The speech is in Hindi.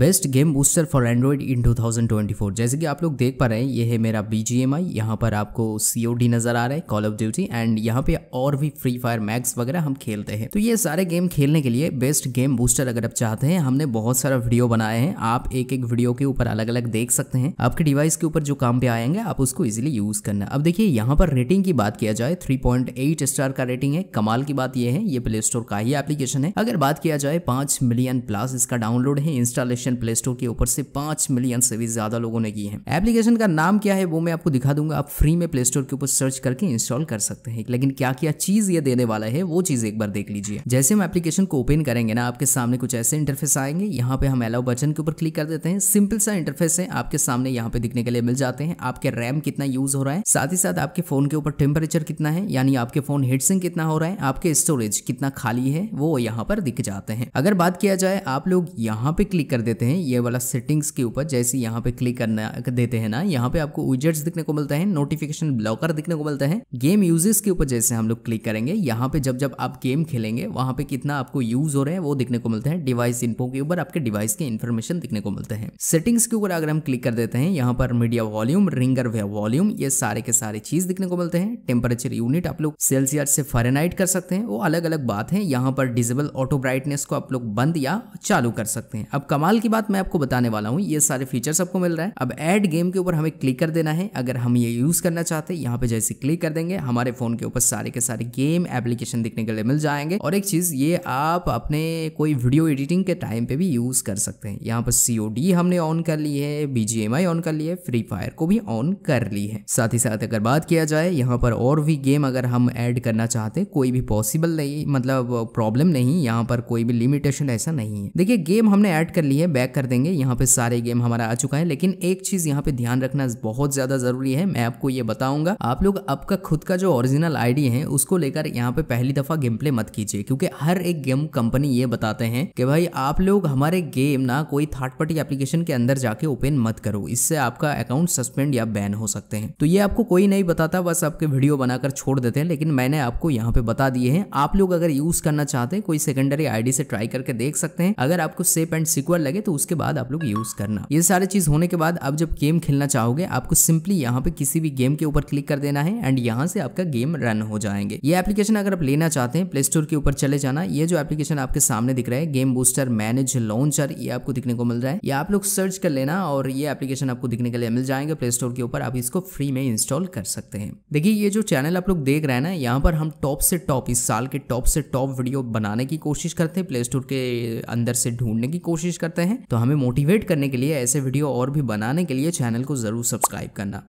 Best game booster for Android in 2024। जैसे कि आप लोग देख पा रहे हैं, ये है मेरा BGMI। यहाँ पर आपको COD नज़र आ रहा है, कॉल ऑफ ड्यूटी, एंड यहाँ पे और भी फ्री फायर मैक्स वगैरह हम खेलते हैं। तो ये सारे गेम खेलने के लिए बेस्ट गेम बूस्टर अगर आप चाहते हैं, हमने बहुत सारा वीडियो बनाए हैं। आप एक एक वीडियो के ऊपर अलग अलग देख सकते हैं। आपके डिवाइस के ऊपर जो काम पे आएंगे आप उसको इजिली यूज करना। अब देखिए, यहाँ पर रेटिंग की बात किया जाए 3.8 स्टार का रेटिंग है। कमाल की बात यह है, ये प्ले स्टोर का ही एप्लीकेशन है। अगर बात किया जाए 5 मिलियन प्लस इसका डाउनलोड है, इंस्टॉलेशन प्ले स्टोर के ऊपर से 5 मिलियन से भी ज्यादा लोगों ने की है। एप्लीकेशन का नाम क्या है वो मैं आपको दिखा दूंगा, आप फ्री में प्ले स्टोर के ऊपर सर्च करके इंस्टॉल कर सकते हैं। लेकिन क्या क्या चीज ये देने वाला है वो चीज एक बार देख लीजिए। जैसे हम एप्लीकेशन को ओपन करेंगे ना, आपके सामने कुछ ऐसे इंटरफेस आएंगे। यहाँ पे हम अलाउ बटन के ऊपर क्लिक कर देते हैं। सिंपल सा इंटरफेस है, आपके सामने यहाँ पे दिखने के लिए मिल जाते हैं। आपके रैम कितना यूज हो रहा है, साथ ही साथ आपके फोन के ऊपर टेम्परेचर कितना है, यानी आपके फोन हीटसिंक कितना हो रहा है, आपके स्टोरेज कितना खाली है, वो यहाँ पर दिख जाते हैं। अगर बात किया जाए, आप लोग यहाँ पे क्लिक कर देते हैं ये वाला सेटिंग्स के ऊपर। जैसे यहाँ पे क्लिक करना देते हैं ना, यहाँ पे आपको विजेट्स दिखने को मिलता है, नोटिफिकेशन ब्लॉकर दिखने को मिलता है। गेम यूजेस के ऊपर जैसे हम लोग क्लिक करेंगे, यहाँ पे जब जब आप गेम खेलेंगे वहाँ पे कितना आपको यूज हो रहा है वो दिखने को मिलता है। डिवाइस इन्फो के ऊपर आपके डिवाइस के इन्फॉर्मेशन दिखने को मिलते हैं। सेटिंग्स के ऊपर अगर हम क्लिक कर देते हैं, यहाँ पर मीडिया वॉल्यूम, रिंगर वॉल्यूम, ये सारे के सारे चीज दिखने को मिलते हैं। टेम्परेचर यूनिट आप लोग सेल्सियस से फारेनहाइट कर सकते हैं, वो अलग अलग बात है। यहाँ पर डिसेबल ऑटो ब्राइटनेस को आप लोग बंद या चालू कर सकते हैं। अब कमाल की बात मैं आपको बताने वाला हूँ, ये सारे फीचर्स आपको मिल रहा है। अब ऐड गेम के ऊपर हमें क्लिक कर देना है अगर हम ये यूज करना चाहते हैं। यहाँ पे जैसे क्लिक कर देंगे, हमारे फोन के ऊपर सारे के सारे गेम एप्लीकेशन दिखने के लिए मिल जाएंगे। और एक चीज, ये आप अपने कोई वीडियो एडिटिंग के टाइम पे भी यूज कर सकते हैं। यहाँ पर COD हमने ऑन कर ली है, BGMI ऑन कर ली है, फ्री फायर को भी ऑन कर ली है। साथ ही साथ अगर बात किया जाए, यहाँ पर और भी गेम अगर हम ऐड करना चाहते हैं, कोई भी पॉसिबल नहीं, मतलब प्रॉब्लम नहीं, यहाँ पर कोई भी लिमिटेशन ऐसा नहीं है। देखिए, गेम हमने ऐड कर ली है, बैक कर देंगे, यहाँ पे सारे गेम हमारा आ चुका है। लेकिन एक चीज यहाँ पे ध्यान रखना बहुत ज्यादा जरूरी है, मैं आपको ये बताऊंगा। आप लोग आपका खुद का जो ओरिजिनल आईडी है उसको लेकर यहाँ पे पहली दफा गेम प्ले मत कीजिए, क्योंकि हर एक गेम कंपनी ये बताते हैं कि भाई आप लोग हमारे गेम ना कोई थर्ड पार्टी एप्लीकेशन के अंदर जाके ओपन मत करो, इससे आपका अकाउंट सस्पेंड या बैन हो सकते हैं। तो ये आपको कोई नहीं बताता, बस आपके वीडियो बनाकर छोड़ देते हैं। लेकिन मैंने आपको यहाँ पे बता दिए हैं, आप लोग अगर यूज करना चाहते हैं कोई सेकेंडरी आईडी से ट्राई करके देख सकते हैं। अगर आपको सेफ एंड सिक्योर लगे तो उसके बाद आप लोग यूज करना। ये सारी चीज होने के बाद आप जब गेम खेलना चाहोगे, आपको सिंपली यहाँ पे किसी भी गेम के ऊपर क्लिक कर देना है एंड यहाँ से आपका गेम रन हो जाएंगे। ये एप्लीकेशन अगर आप लेना चाहते हैं, प्ले स्टोर के ऊपर चले जाना। ये जो एप्लीकेशन आपके सामने दिख रहा है, गेम बूस्टर मैनेज लॉन्चर, ये आपको दिखने को मिल रहा है। ये आप लोग सर्च कर लेना और ये एप्लीकेशन आपको दिखने के लिए मिल जाएंगे प्ले स्टोर के ऊपर। आप इसको फ्री में इंस्टॉल कर सकते हैं। देखिए, ये जो चैनल आप लोग देख रहे हैं ना, यहाँ पर हम टॉप से टॉप, इस साल के टॉप से टॉप वीडियो बनाने की कोशिश करते हैं, प्ले स्टोर के अंदर से ढूंढने की कोशिश करते हैं। तो हमें मोटिवेट करने के लिए, ऐसे वीडियो और भी बनाने के लिए चैनल को जरूर सब्सक्राइब करना।